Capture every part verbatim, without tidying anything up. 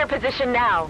your position now.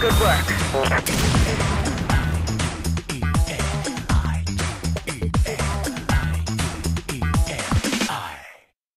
Good work.